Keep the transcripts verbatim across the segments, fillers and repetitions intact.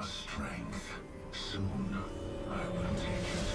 your strength. Soon, I will take it.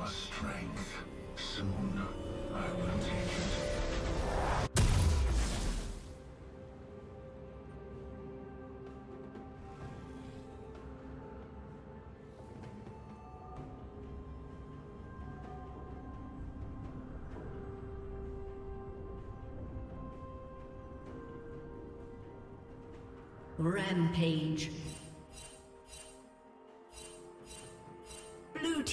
your strength. Soon, I will take it. Rampage. Blue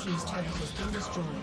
His turret has been destroyed.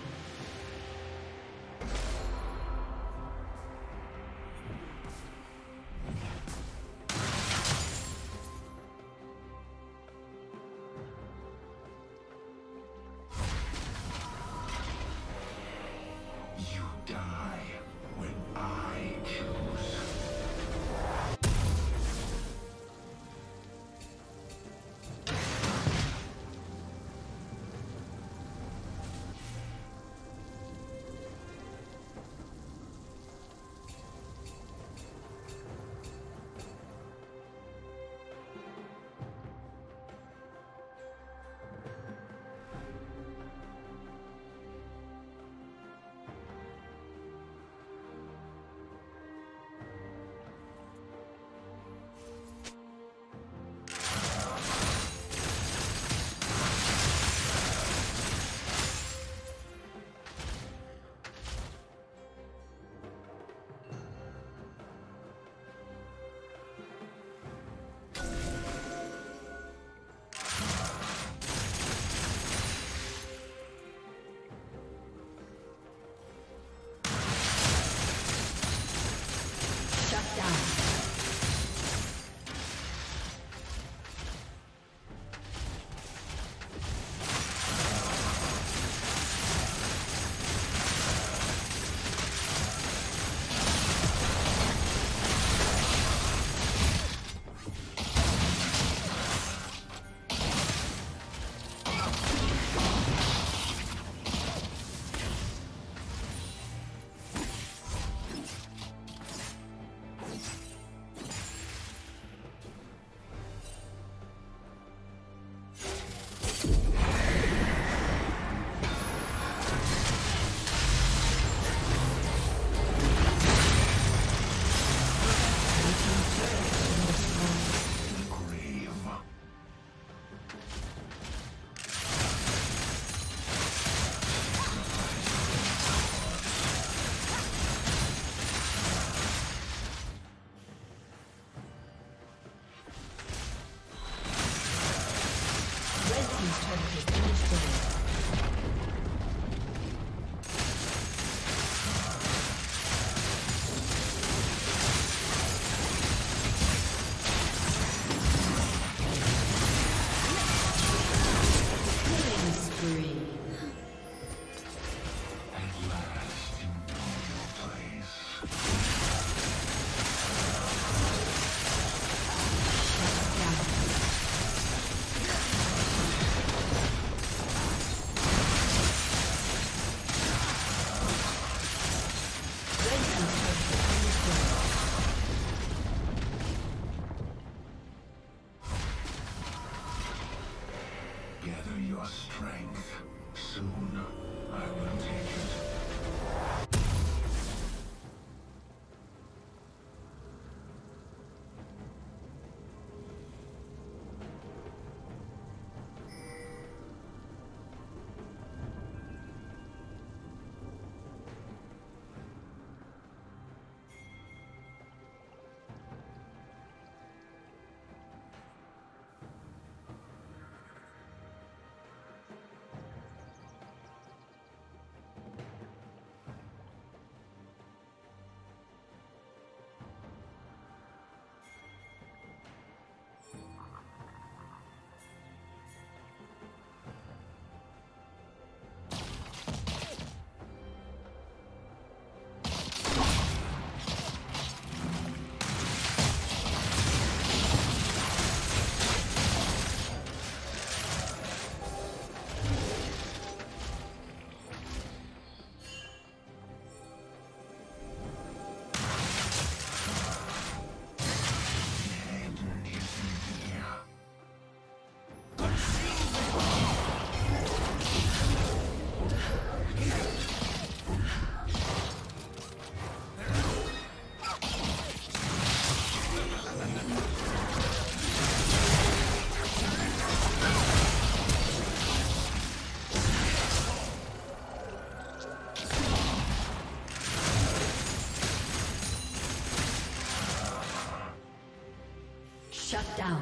down.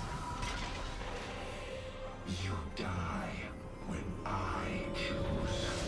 You die when I choose.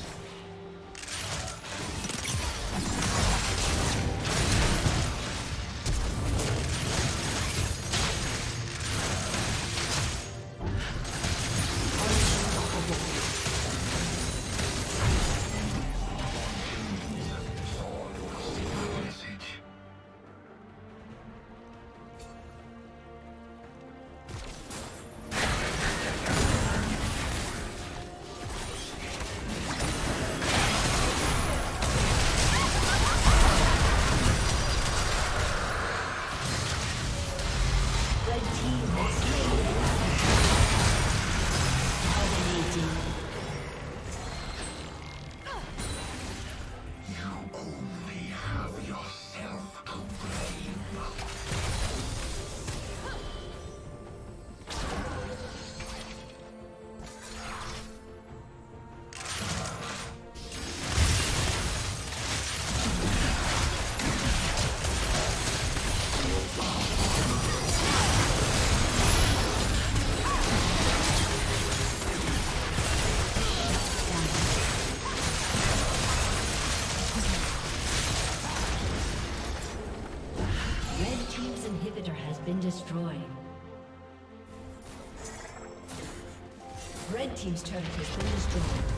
inhibitor has been destroyed. Red team's turret has been destroyed.